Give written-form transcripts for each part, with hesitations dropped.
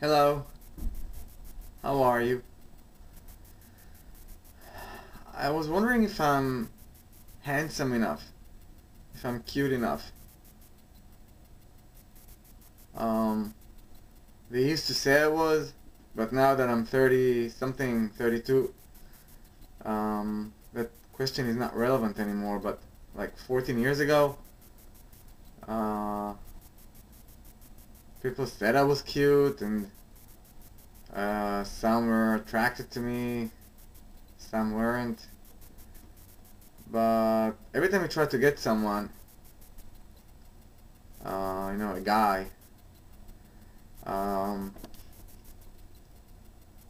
Hello. How are you? I was wondering if I'm handsome enough, if I'm cute enough. They used to say I was, but now that I'm 30-something, 32, that question is not relevant anymore, but like 14 years ago, people said I was cute, and some were attracted to me, some weren't. But every time I tried to get someone, you know, a guy,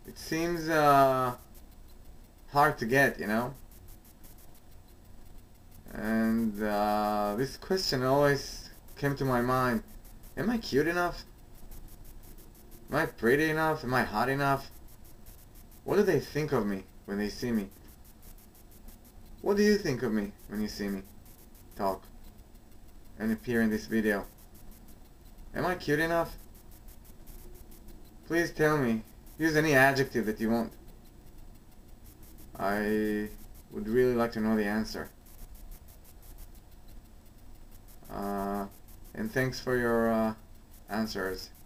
it seems hard to get, you know? And this question always came to my mind. Am I cute enough? Am I pretty enough? Am I hot enough? What do they think of me when they see me? What do you think of me when you see me talk and appear in this video? Am I cute enough? Please tell me. Use any adjective that you want. I would really like to know the answer. And thanks for your answers.